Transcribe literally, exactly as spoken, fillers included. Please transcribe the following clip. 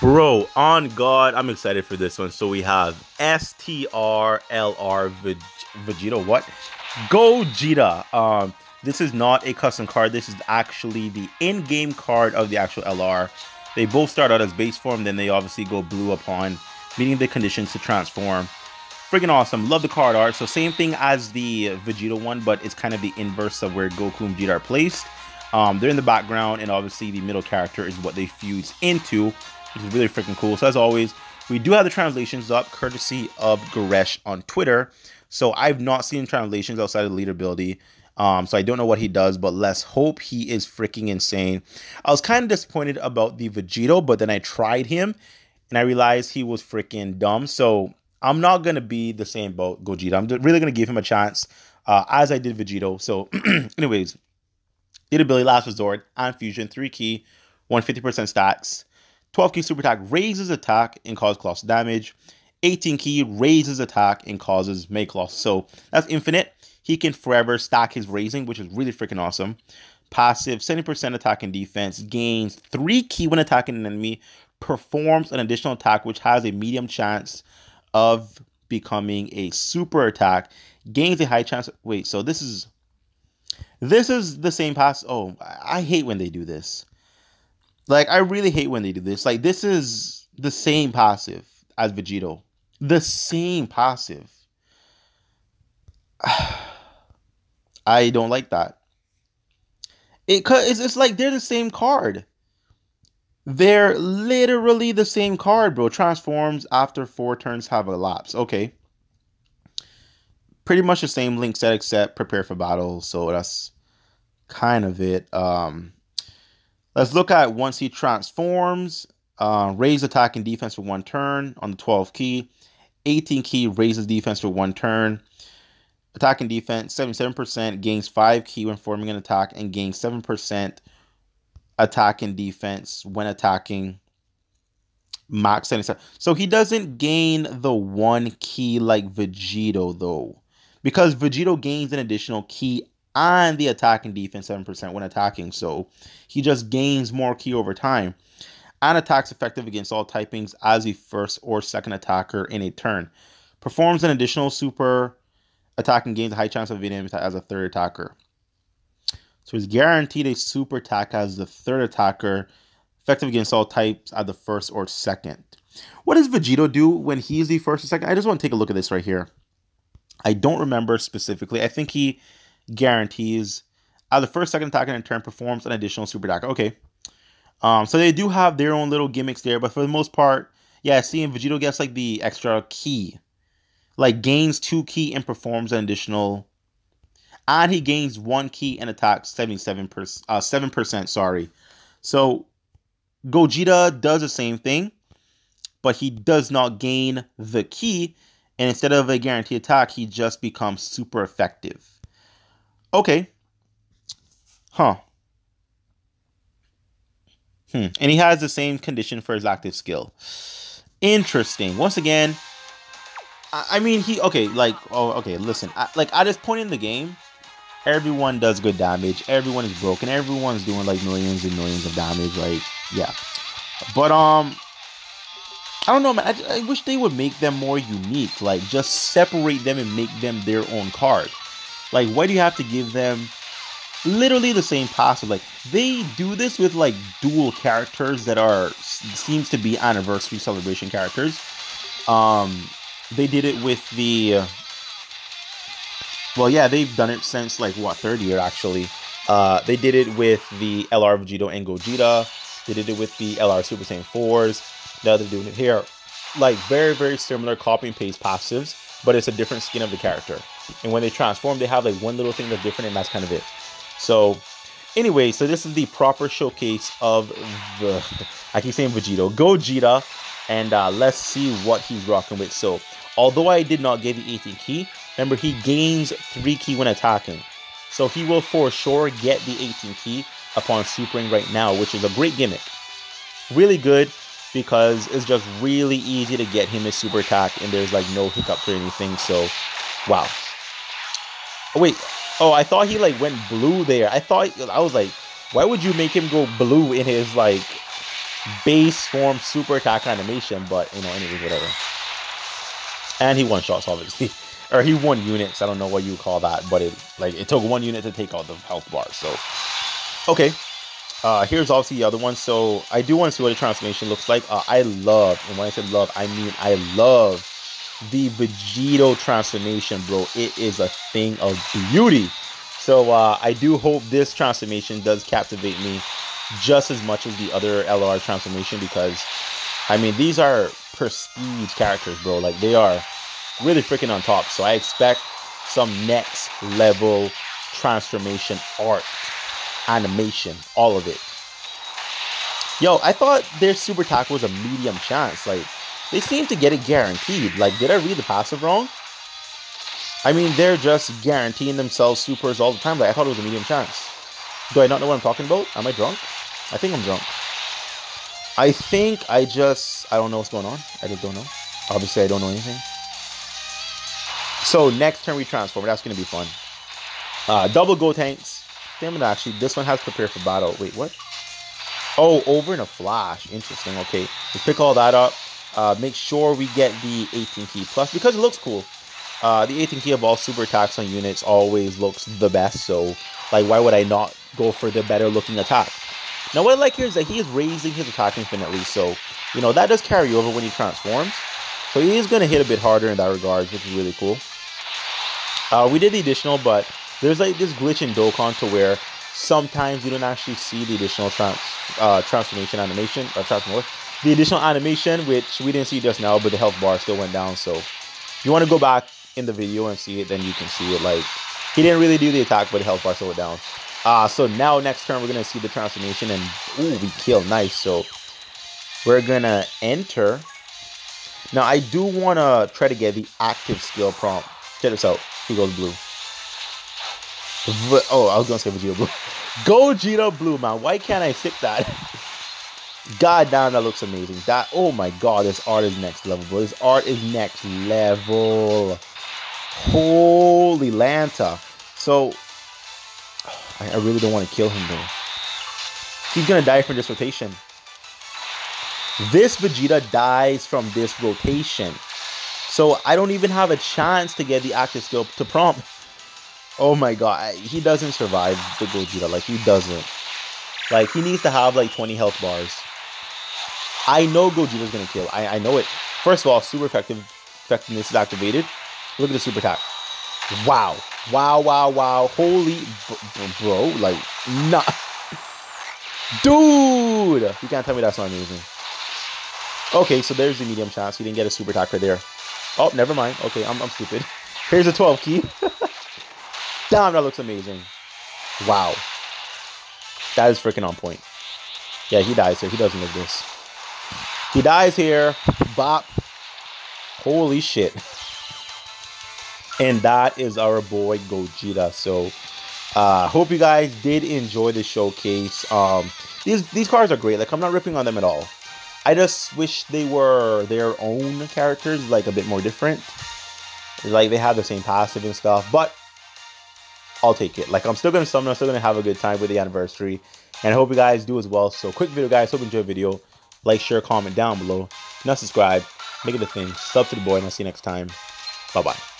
Bro, on God, I'm excited for this one. So we have S T R L R Veg Vegito. What? Gogeta. Um, this is not a custom card. This is actually the in-game card of the actual L R. They both start out as base form, then they obviously go blue upon meeting the conditions to transform. Freaking awesome. Love the card art. So same thing as the Vegito one, but it's kind of the inverse of where Goku and Vegeta are placed. Um, they're in the background, and obviously the middle character is what they fuse into, which is really freaking cool. So as always, we do have the translations up, courtesy of Goresh on Twitter. So I've not seen translations outside of the leader ability. Um, so I don't know what he does, but let's hope he is freaking insane. I was kind of disappointed about the Vegito, but then I tried him, and I realized he was freaking dumb. So I'm not going to be the same about Gogeta. I'm really going to give him a chance, uh, as I did Vegito. So anyways, leader ability, Last Resort, and Fusion, three key, one hundred fifty percent stacks, twelve key Super Attack, raises attack and causes colossal damage, eighteen key, raises attack and causes Mega Colossus. So that's infinite. He can forever stack his raising, which is really freaking awesome. Passive, seventy percent attack and defense, gains three key when attacking an enemy, performs an additional attack which has a medium chance of becoming a super attack, gains a high chance. Wait, so this is... This is the same pass. Oh, I hate when they do this. Like, I really hate when they do this. Like, this is the same passive as Vegito. The same passive. I don't like that. It, it's, it's like they're the same card. They're literally the same card, bro. Transforms after four turns have elapsed. Okay. Pretty much the same link set except prepare for battle. So that's kind of it. Um, let's look at once he transforms. Uh, raise attack and defense for one turn on the twelve key. eighteen key raises defense for one turn. Attack and defense seventy-seven percent. Gains five key when forming an attack. And gains seven percent attack and defense when attacking. Max seventy-seven. So he doesn't gain the one key like Vegito though, because Vegito gains an additional key on the attack and defense seven percent when attacking, so he just gains more key over time, and attacks effective against all typings as the first or second attacker in a turn. Performs an additional super attack and gains a high chance of evading as a third attacker. So he's guaranteed a super attack as the third attacker, effective against all types at the first or second. What does Vegito do when he's the first or second? I just want to take a look at this right here. I don't remember specifically. I think he guarantees at the first, second attack in turn performs an additional super attack. Okay. Um, so they do have their own little gimmicks there, but for the most part, yeah, seeing Vegito gets like the extra key, like gains two key and performs an additional, and he gains one key and attacks seventy-seven percent, uh, seven percent, sorry. So Gogeta does the same thing, but he does not gain the key, and instead of a guaranteed attack, he just becomes super effective. Okay. Huh. Hmm. And he has the same condition for his active skill. Interesting. Once again, I, I mean, he... Okay, like... Oh, okay, listen. I, like, at this point in the game, everyone does good damage. Everyone is broken. Everyone's doing, like, millions and millions of damage, like... Yeah, but um, I don't know, man. I, I wish they would make them more unique. Like, just separate them and make them their own card. Like, why do you have to give them literally the same passive? Like, they do this with like dual characters that are seems to be anniversary celebration characters. Um, they did it with the. Well, yeah, they've done it since like what third year actually. Uh, they did it with the L R Vegito and Gogeta. They did it with the L R Super Saiyan fours. Now they're doing it here. Like, very, very similar copy and paste passives, but it's a different skin of the character. And when they transform, they have, like, one little thing that's different, and that's kind of it. So, anyway, so this is the proper showcase of the... I keep saying Vegito. Gogeta. And uh, let's see what he's rocking with. So, although I did not give the eighteen key, remember, he gains three key when attacking. So, he will for sure get the eighteen key. Upon supering right now, which is a great gimmick, really good, because it's just really easy to get him his super attack, and there's like no hiccup or anything. So wow. Oh wait, oh, I thought he like went blue there. I thought, I was like, why would you make him go blue in his like base form super attack animation, but, you know, anyways, whatever. And he one-shots, obviously. Or he won units. I don't know what you call that, but it, like, it took one unit to take out the health bar. So, okay. Uh, here's obviously the other one. So, I do want to see what the transformation looks like. Uh, I love, and when I said love, I mean I love the Vegito transformation, bro. It is a thing of beauty. So, uh, I do hope this transformation does captivate me just as much as the other L R transformation, because, I mean, these are prestige characters, bro. Like, they are really freaking on top. So I expect some next level transformation art, animation, all of it. Yo, I thought their super tackle was a medium chance. Like, they seem to get it guaranteed. Like, did I read the passive wrong? I mean, they're just guaranteeing themselves supers all the time. Like, I thought it was a medium chance. Do I not know what I'm talking about? Am I drunk? I think I'm drunk. I think I just... I don't know what's going on. I just don't know. Obviously, I don't know anything. So, next turn we transform. That's going to be fun. Uh, double go tanks. Damn it, actually. This one has prepared for battle. Wait, what? Oh, over in a flash. Interesting. Okay. Let's pick all that up. Uh, make sure we get the eighteen key plus, because it looks cool. Uh, the eighteen key of all super attacks on units always looks the best. So, like, why would I not go for the better looking attack? Now, what I like here is that he is raising his attack infinitely. So, you know, that does carry over when he transforms. So he is going to hit a bit harder in that regard, which is really cool. Uh, we did the additional, but there's like this glitch in Dokkan to where sometimes you don't actually see the additional trans uh, transformation animation, or transform the additional animation, which we didn't see just now, but the health bar still went down. So if you want to go back in the video and see it, then you can see it. Like, he didn't really do the attack, but the health bar still went down. Uh, so now next turn, we're going to see the transformation, and ooh, we kill. Nice. So we're going to enter... Now, I do want to try to get the active skill prompt. Check this out. He goes blue. V oh, I was going to say Vegeta Blue. Gogeta Blue, man. Why can't I skip that? God damn, that looks amazing. That, oh my God, this art is next level, bro. This art is next level. Holy Lanta. So, I, I really don't want to kill him, though. He's going to die from this rotation. This Vegeta dies from this rotation. So I don't even have a chance to get the active skill to prompt. Oh my God. He doesn't survive the Gogeta. Like, he doesn't. Like, he needs to have like twenty health bars. I know Gogeta's going to kill. I, I know it. First of all, super effective effectiveness is activated. Look at the super attack. Wow. Wow, wow, wow. Holy bro. Like, nah. Dude. You can't tell me that's not amazing. Okay, so there's the medium chance. He didn't get a super attack right there. Oh, never mind. Okay, I'm, I'm stupid. Here's a twelve key. Damn, that looks amazing. Wow. That is freaking on point. Yeah, he dies here. He doesn't look this. He dies here. Bop. Holy shit. And that is our boy Gogeta. So, I uh, hope you guys did enjoy the showcase. Um, these, these cards are great. Like, I'm not ripping on them at all. I just wish they were their own characters, like a bit more different. Like, they have the same passive and stuff, but I'll take it. Like, I'm still going to summon, I'm still going to have a good time with the anniversary, and I hope you guys do as well. So, quick video, guys. Hope you enjoyed the video. Like, share, comment down below. Now, subscribe. Make it a thing. Sub to the boy, and I'll see you next time. Bye-bye.